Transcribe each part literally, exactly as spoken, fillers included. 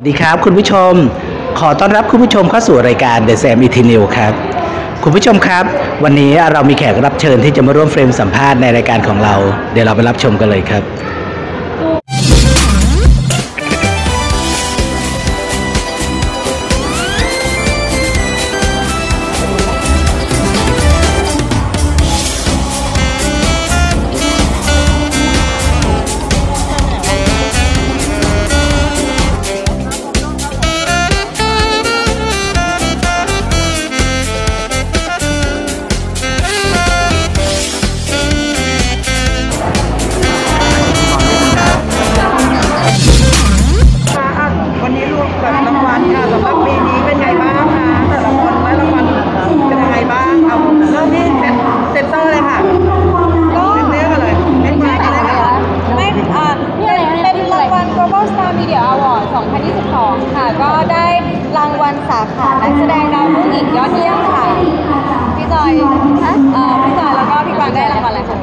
สวัสดีครับคุณผู้ชมขอต้อนรับคุณผู้ชมเข้าสู่รายการ TheSaMET!นิวส์ ครับคุณผู้ชมครับวันนี้เรามีแขกรับเชิญที่จะมาร่วมเฟรมสัมภาษณ์ในรายการของเราเดี๋ยวเราไปรับชมกันเลยครับสองพันยี่สิบสองค่ะก็ได้รางวัลสาขานักแสดงดาวรุ่งหญิงยอดเยี่ยมค่ะพี่จอยค่ะพี่จอยแล้วก็พี่กวางได้รางวัลอะไรคะ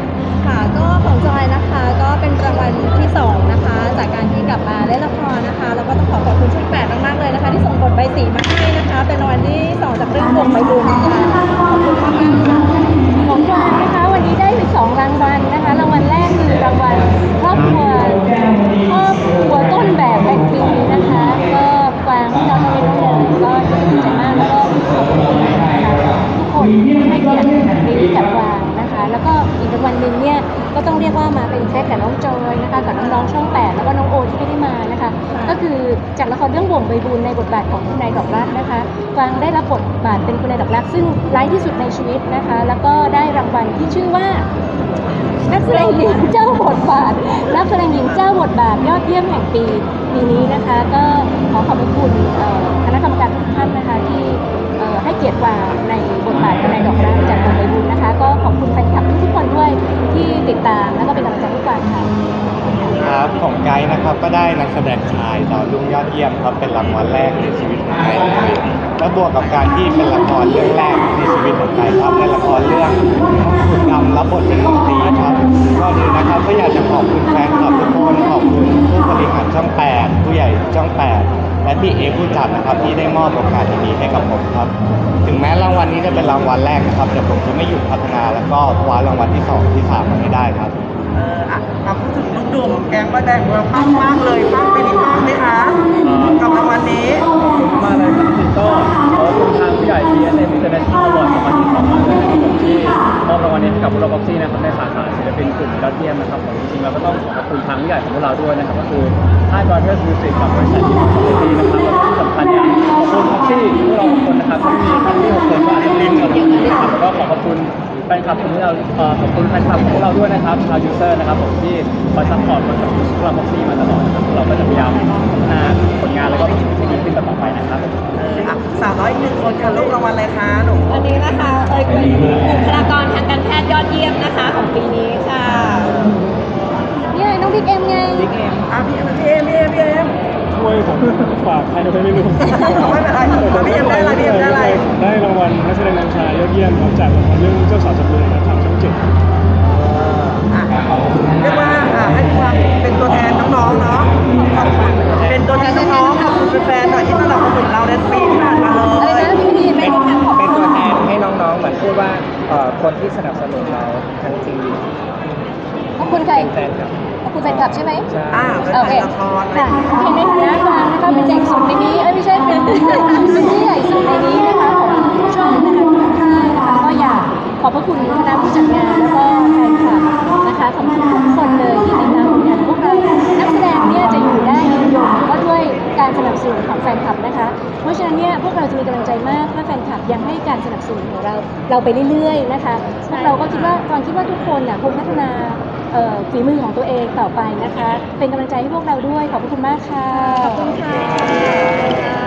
ค่ะก็ของจอยนะคะก็เป็นรางวัลที่สองนะคะจากการที่กลับมาเล่นละครนะคะแล้วก็ต้องขอขอบคุณช่องแปดมากๆเลยนะคะที่ส่งบทใบสีมาให้นะคะเป็นรางวัลที่สองจากเรื่องบทใบบุญค่ะขอบคุณมากค่ะของจอยนะคะวันนี้ได้สองรางวัลนะคะรางวัลแรกคือรางวัลครอบครัวครอบครัวต้นแบบแห่งปีนะคะก็กวางที่เราทำเป็นตัวก็ดีใจมากแล้วก็ขอบคุณนะคะทุกคนให้เกียรติในที่จัดวางนะคะแล้วก็อีกรางวัลหนึ่งเนี่ยก็ต้องเรียกว่ามาเป็นแท็กกับน้องจอยนะคะกับน้องๆช่องแปดแล้วก็น้องโอที่ไม่ได้มานะคะก็คือจากละครเรื่องบ่วงใบบุญในบทบาทของคุณนายดอกรักนะคะกวางได้รับบทบาทเป็นคุณนายดอกรักซึ่งร้ายที่สุดในชีวิตนะคะแล้วก็ได้รางวัลที่ชื่อว่านักแสดงหญิงเจ้าบทบาทนักแสดงหญิงเจ้าบทบาทยอดเยี่ยมแห่งปีปีนี้นะคะก็ขอขอบคุณคณะกรรมการทุกท่านนะคะที่ให้เกียรติกวางในบทบาทในดอกรักจากบ่วงใบบุญนะคะก็ขอบคุณแฟนคลับทุกคนด้วยที่ติดตามแล้วก็เป็นกำลังใจให้กวางค่ะครับของไกด์นะครับก็ได้นักแสดงชายดาวรุ่งยอดเยี่ยมครับเป็นรางวัลแรกในชีวิตของไกด์และบวกกับการที่เป็นละครเรื่องแรกในชีวิตของไกด์ครับในละครเรื่องขุนดำรับบทเป็นน้องตีครับก็ดีนะครับก็อยากจะขอบคุณแฟนคลับทุกคนขอบคุณผู้บริหารช่องแปดผู้ใหญ่ช่องแปดและพี่เอผู้จัดนะครับที่ได้มอบโอกาสดีๆให้กับผมครับถึงแม้รางวัลนี้จะเป็นรางวัลแรกนะครับแต่ผมจะไม่หยุดพัฒนาแล้วก็คว้ารางวัลที่สองที่สามมาให้ได้ครับเอออ่ะครับพูดถึงลูกดุ่มแกงก็ได้เราปั้งมากเลยปั้งไปนิดปั้งไหมคะกับรางวัลนี้มาเลยครับคุณโต้ขอบคุณทางผู้ใหญ่ที่ได้มีแต่ได้ที่รางวัลมาที่สองมากเลยนะครับผมที่มอบรางวัลนี้ให้กับพวกเราบ็อกซี่นะครับในสาขาศิลปินกลุ่มยอดเยี่ยมนะครับผมจริงๆเราก็ต้องขอบคุณทางผู้ใหญ่ของพวกเราด้วยนะครับก็คือค่ายบราเธอร์สมิวสิกกับบริษัทที่เป็นผู้ดีนะครับและที่สำคัญอย่างขอบคุณบ็อกซี่พวกเราทุกคนนะครับที่มีท่านที่หกคนมาเป็นลิมกับผมนะครับแล้วก็ขอขอบคุณแฟนคลับของเราขอบคุณแฟนคลับของเราด้วยนะครับชาวยูเซอร์นะครับผมที่คอยซัพพอร์ตกับพวกเราบ็อกซี่มาตลอดนะครับเราก็จะพยายามพัฒนาผลงานแล้วก็ผลิตผลิตขึ้นต่อไปนะครับสาวน้อยหนึ่งคนค่ะลูกรางวัลอะไรคะหนูวันนี้นะคะเอ่ยเป็นบุคลากรทางการแพทย์ยอดเยี่ยมนะคะของปีนี้ค่ะนี่ไงน้องบิ๊กเอ็มไงบิ๊กเอ็มอาพี่เอ็มพี่เอ็มพี่เอ็มพี่เอ็มช่วยผมฝากใครไม่รู้ไม่เป็นไรพี่เอ็มได้อะไรพี่เอ็มได้อะไรได้รางวัลนักแสดงนำชายยอดเยี่ยมของจากเรื่องเจ้าสาวจับมือนะครับทางช่องเจ็ดเรียกว่าให้ความเป็นตัวแทนน้องๆเนาะเป็นตัวแทนน้องๆขอบคุณแฟนๆหน่อยที่มาหลอกมาหนุนเราในปีที่ผ่านมาเลยเป็นเป็นตัวแทนให้น้องๆเหมือนพูดว่าคนที่สนับสนุนเราทั้งจริงขอบคุณใครคุณแฟนคลับใช่ไหมอ่าโอเคค่ะเป็นในฐานะกลางนะคะเป็นแจกสุดในนี้ไม่ใช่เป็นที่ใหญ่สุดในนี้นะคะของผู้ชมนะคะทุกท่านนะคะก็อยากขอบพระคุณคณะผู้จัดงานแล้วก็แฟนคลับนะคะขอบคุณทุกคนเลยที่ติดตามผลงานพวกเรานักแสดงเนี่ยจะอยู่ได้ยืนยงก็ด้วยการสนับสนุนของแฟนคลับนะคะเพราะฉะนั้นเนี่ยพวกเราจะมีกำลังใจมากถ้าแฟนคลับยังให้การสนับสนุนของเราเราไปเรื่อยๆนะคะพวกเราก็คิดว่าความคิดว่าทุกคนน่ะคงพัฒนาฝีมือของตัวเองต่อไปนะคะเป็นกำลังใจให้พวกเราด้วยขอบคุณมากค่ะขอบคุณค่ะ